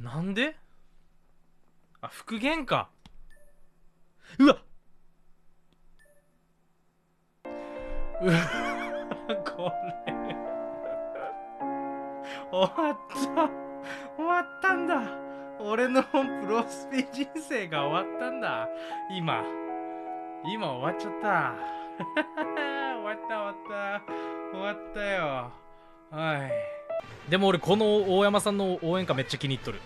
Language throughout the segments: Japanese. なんで、あ、復元か。うわっこれ終わった、終わったんだ。俺のプロスピ人生が終わったんだ。今終わっちゃった終わった終わった終わったよ。はい、でも俺この大山さんの応援歌めっちゃ気に入っとる。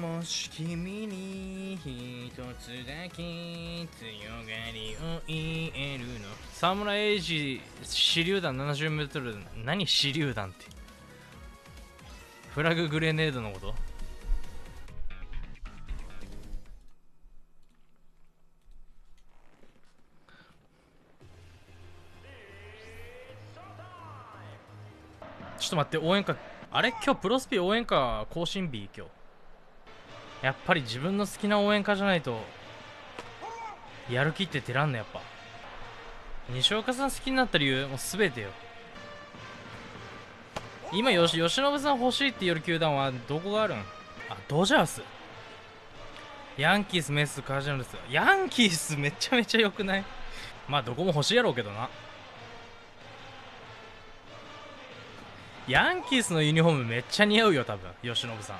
もし君に一つだけ強がりを言えるの。沢村栄治手榴弾 70m。 何手榴弾って、フラググレネードのこと。ちょっと待って、応援歌、あれ今日プロスピ応援歌更新日。今日やっぱり自分の好きな応援歌じゃないとやる気って出らんの。やっぱ西岡さん好きになった理由もう全てよ。今由伸さん欲しいって言う球団はどこがあるん。あ、ドジャース、ヤンキース、メッツ、カージナルス。ヤンキースめちゃめちゃ良くない？まあどこも欲しいやろうけどな。ヤンキースのユニフォームめっちゃ似合うよ多分由伸さん。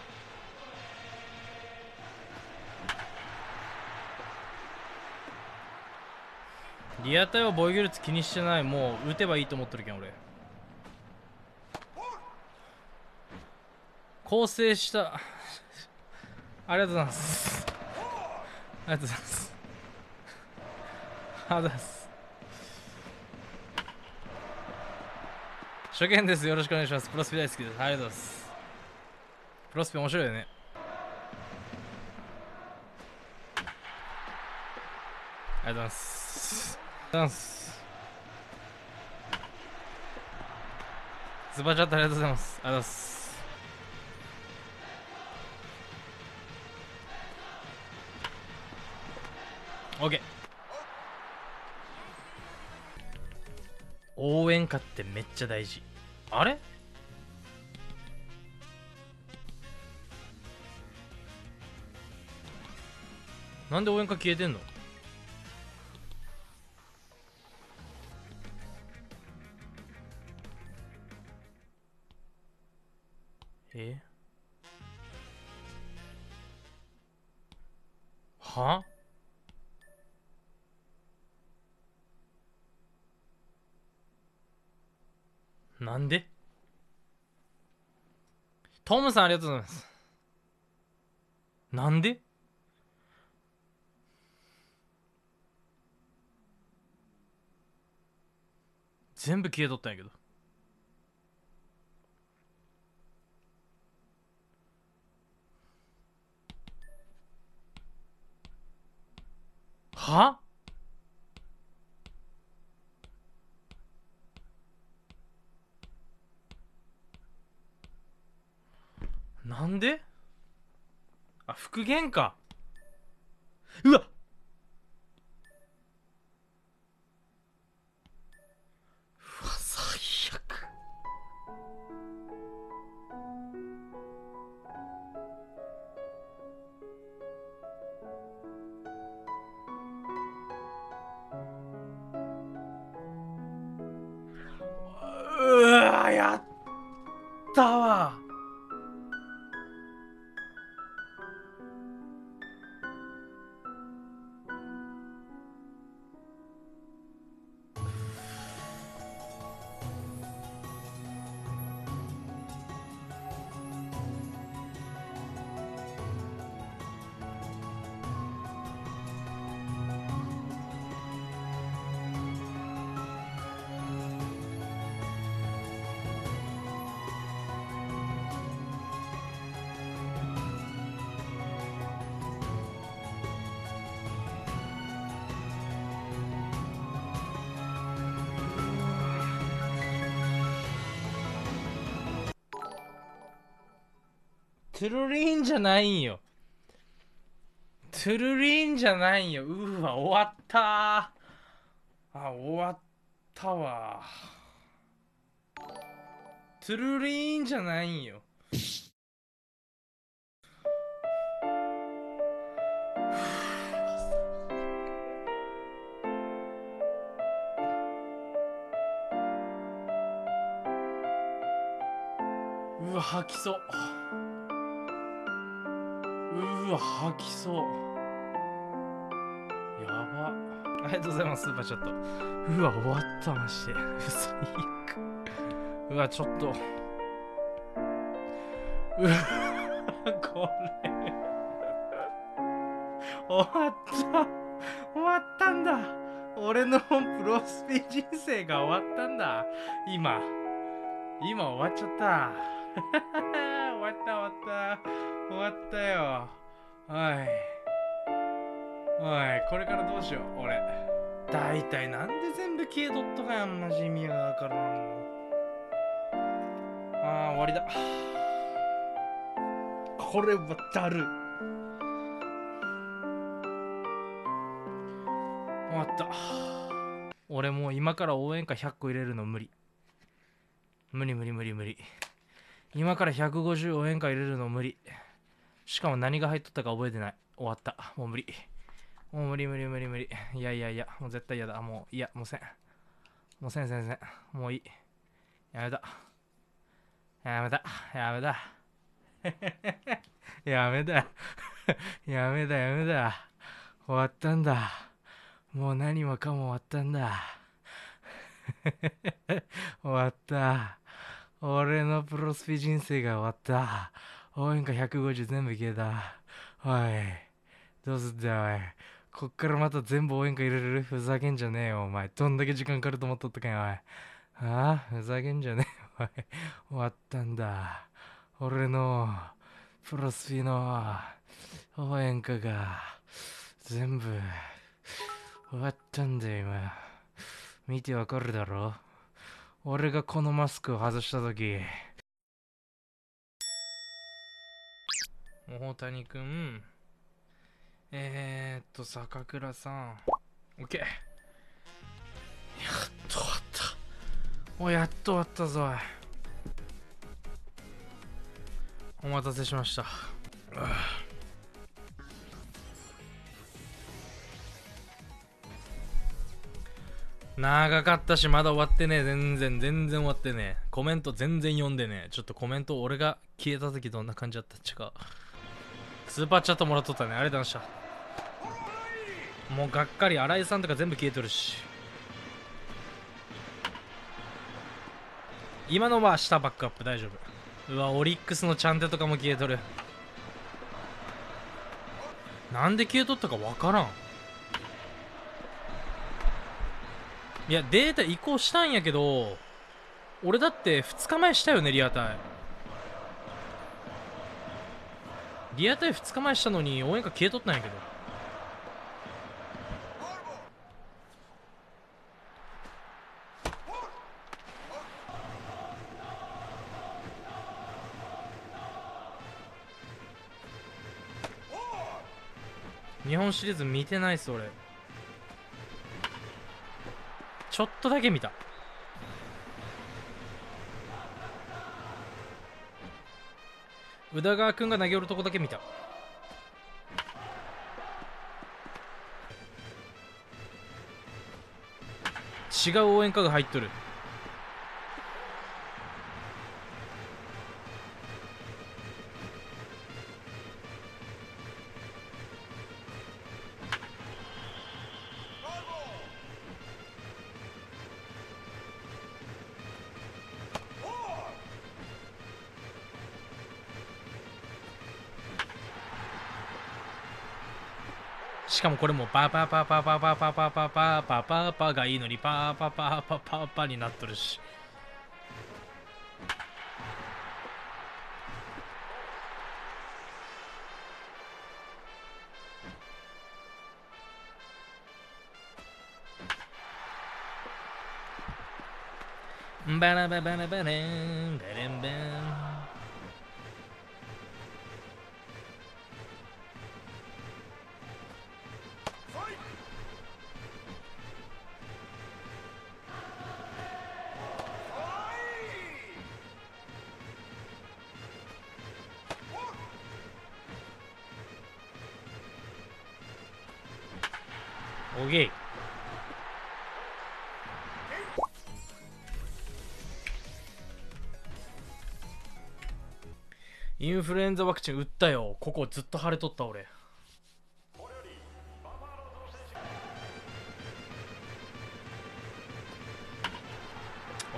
リアタイは防御率気にしてない。もう打てばいいと思ってるけん俺。構成したありがとうございます、ありがとうございます、ありがとうございます。初見です、よろしくお願いします。プロスピ大好きです、ありがとうございます。プロスピ面白いよね。ありがとうございます、ダンス。ズバチャットありがとうございます、ありがとうございます。オッケー。応援歌ってめっちゃ大事。あれなんで応援歌消えてんの。は？なんで？トムさんありがとうございます。なんで？全部消えとったんやけど。は？なんで？あ、復元か。うわっ、うわ、最悪。やったわ。トゥルリンじゃないんよ。トゥルリンじゃないんよ。うわ、終わったー。あ、終わったわ。トゥルリンじゃないんよ。うわ、吐きそう。うわ、吐きそう。やば。ありがとうございます、スーパーチャット。うわ、終わった、マジで。最悪。うわ、ちょっと。うわ、これ。終わった。終わったんだ。俺のプロスピ人生が終わったんだ。今。今終わっちゃった。終わった終わった終わったよ。おいこれからどうしよう。俺だいたいなんで全部消えとったかやん、マジ意味がわからん。終わりだ。これはだるい。終わった。俺もう今から応援歌100個入れるの無理。今から150応援歌入れるの無理。しかも何が入っとったか覚えてない。終わった。もう無理。もう無理。いや。もう絶対嫌だ。もういや、もうせん。もうせん。もういい。やめだ。終わったんだ。もう何もかも終わったんだ。終わった。俺のプロスピ人生が終わった。応援歌150全部消えた。どうすんだよ、おい。こっからまた全部応援歌入れる？ふざけんじゃねえよ、お前。どんだけ時間かかると思っとったかよ、おい。ふざけんじゃねえよ、おい。終わったんだ。俺のプロスピの応援歌が全部終わったんだよ、今。見てわかるだろ？俺がこのマスクを外したとき、大谷くん、坂倉さん、オッケー。やっと終わった。やっと終わったぞ。お待たせしました。長かったし、まだ終わってねえ。全然終わってねえ。コメント全然読んでねえ。ちょっとコメント、俺が消えた時どんな感じだったっちか。スーパーチャットもらっとったね。ありがとうございました。もうがっかり、新井さんとか全部消えとるし。今のは下バックアップ大丈夫。うわ、オリックスのチャンテとかも消えとる。なんで消えとったかわからん。いや、データ移行したんやけど、俺だって2日前したよね、リアタイ。リアタイ2日前したのに応援歌消えとったんやけど。日本シリーズ見てないっす、俺。ちょっとだけ見た。宇田川君が投げ寄るとこだけ見た。違う応援歌が入っとる。しかもこれもパパパパパパパパパパパパパがいいのにパパパパパパになっとるし。バラバラバラバランバランバン。オゲイ。インフルエンザワクチン打ったよ。ここずっと腫れとった俺。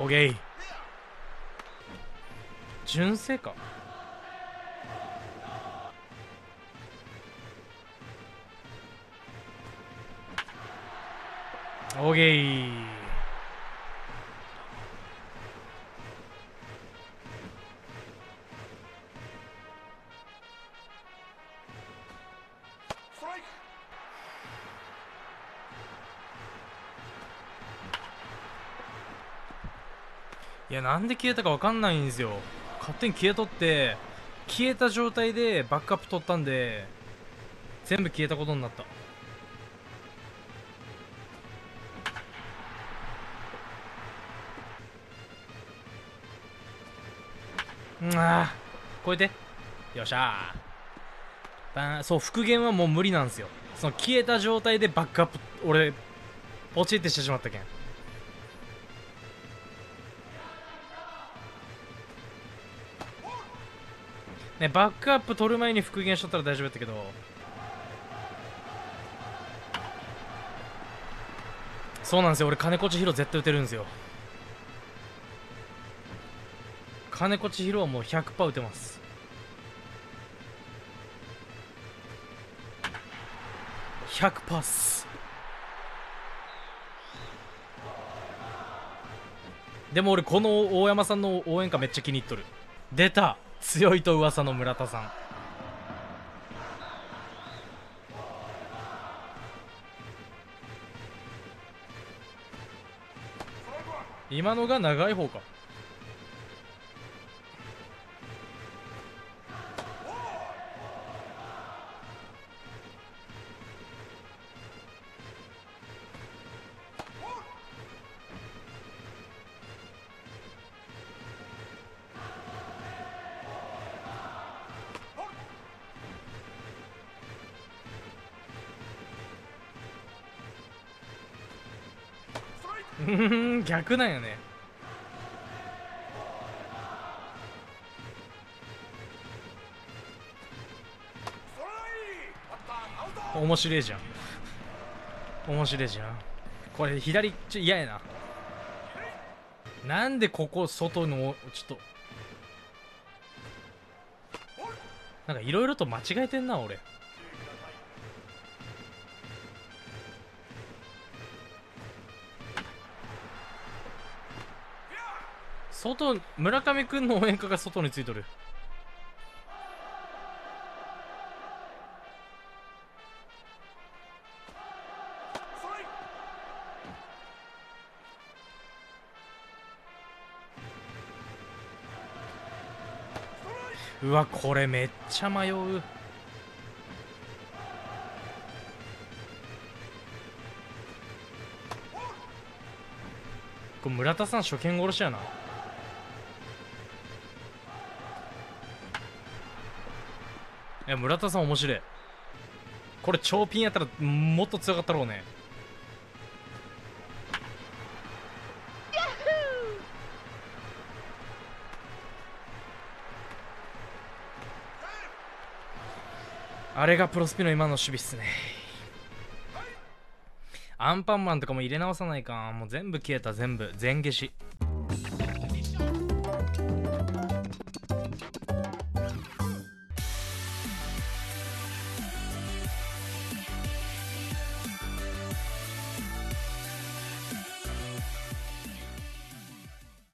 オゲイ。純正か。オーケー。いや、なんで消えたかわかんないんですよ。勝手に消えとって、消えた状態でバックアップ取ったんで全部消えたことになった。ああ、超えてよっしゃー。そう、復元はもう無理なんですよ。その消えた状態でバックアップ俺ポチってしてしまったけん。ね、バックアップ取る前に復元しとったら大丈夫だったけど。そうなんですよ、俺金子千尋絶対打てるんですよ。金子千尋はもう 100% 打てます。100% っす。でも俺この大山さんの応援歌めっちゃ気に入っとる。出た、強いと噂の村田さん。今のが長い方か。逆なんよね。面白いじゃん。面白いじゃん。これ左ちょ嫌やな。なんでここ外のちょっとなんかいろいろと間違えてんな俺。外、村上君の応援歌が外についとる。うわ、これめっちゃ迷う。これ村田さん初見殺しやな。いや、村田さん面白い。これ超ピンやったらもっと強かったろうね。あれがプロスピの今の守備っすね。アンパンマンとかも入れ直さないか。もう全部消えた。全部全消し。